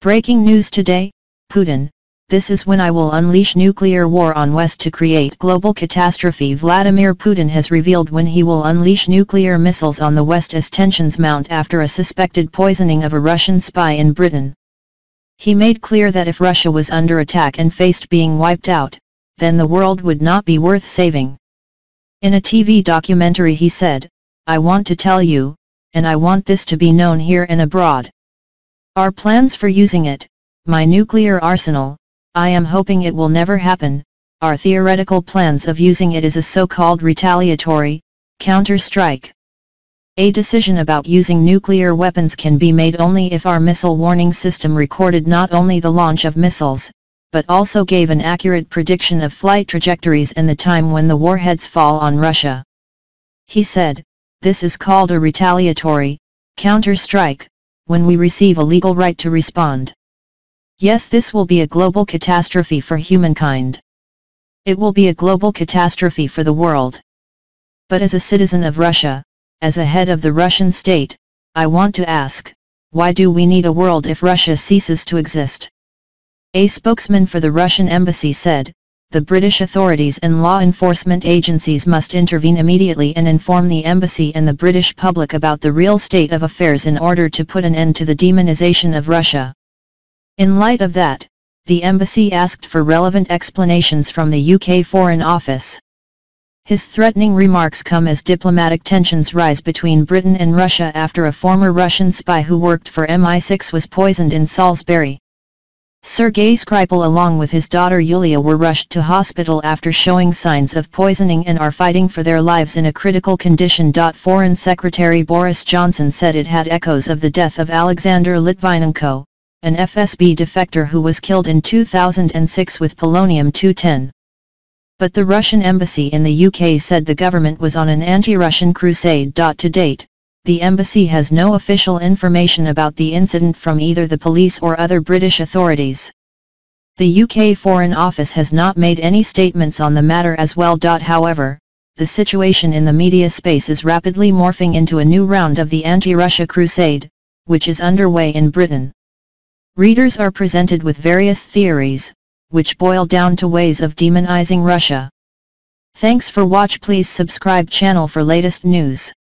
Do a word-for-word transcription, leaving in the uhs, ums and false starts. Breaking news today, Putin, this is when I will unleash nuclear war on West to create global catastrophe. Vladimir Putin has revealed when he will unleash nuclear missiles on the West as tensions mount after a suspected poisoning of a Russian spy in Britain. He made clear that if Russia was under attack and faced being wiped out, then the world would not be worth saving. In a T V documentary he said, "I want to tell you, and I want this to be known here and abroad. Our plans for using it, my nuclear arsenal, I am hoping it will never happen, our theoretical plans of using it is a so-called retaliatory, counter-strike. A decision about using nuclear weapons can be made only if our missile warning system recorded not only the launch of missiles, but also gave an accurate prediction of flight trajectories and the time when the warheads fall on Russia." He said, "This is called a retaliatory, counter-strike, when we receive a legal right to respond. Yes, this will be a global catastrophe for humankind. It will be a global catastrophe for the world. But as a citizen of Russia, as a head of the Russian state, I want to ask, why do we need a world if Russia ceases to exist?" A spokesman for the Russian embassy said, "The British authorities and law enforcement agencies must intervene immediately and inform the embassy and the British public about the real state of affairs in order to put an end to the demonization of Russia." In light of that, the embassy asked for relevant explanations from the U K Foreign Office. His threatening remarks come as diplomatic tensions rise between Britain and Russia after a former Russian spy who worked for M I six was poisoned in Salisbury. Sergey Skrypal along with his daughter Yulia were rushed to hospital after showing signs of poisoning and are fighting for their lives in a critical condition. Foreign Secretary Boris Johnson said it had echoes of the death of Alexander Litvinenko, an F S B defector who was killed in two thousand six with polonium two ten. But the Russian embassy in the U K said the government was on an anti-Russian crusade. To date, the embassy has no official information about the incident from either the police or other British authorities. The U K Foreign Office has not made any statements on the matter as well. However, the situation in the media space is rapidly morphing into a new round of the anti-Russia crusade, which is underway in Britain. Readers are presented with various theories, which boil down to ways of demonizing Russia. Thanks for watch. Please subscribe channel for latest news.